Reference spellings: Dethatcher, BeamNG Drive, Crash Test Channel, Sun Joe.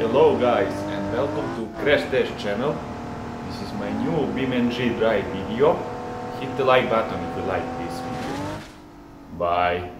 Hello guys and welcome to Crash Test Channel. This is my new BeamNG Drive video. Hit the like button if you like this video. Bye!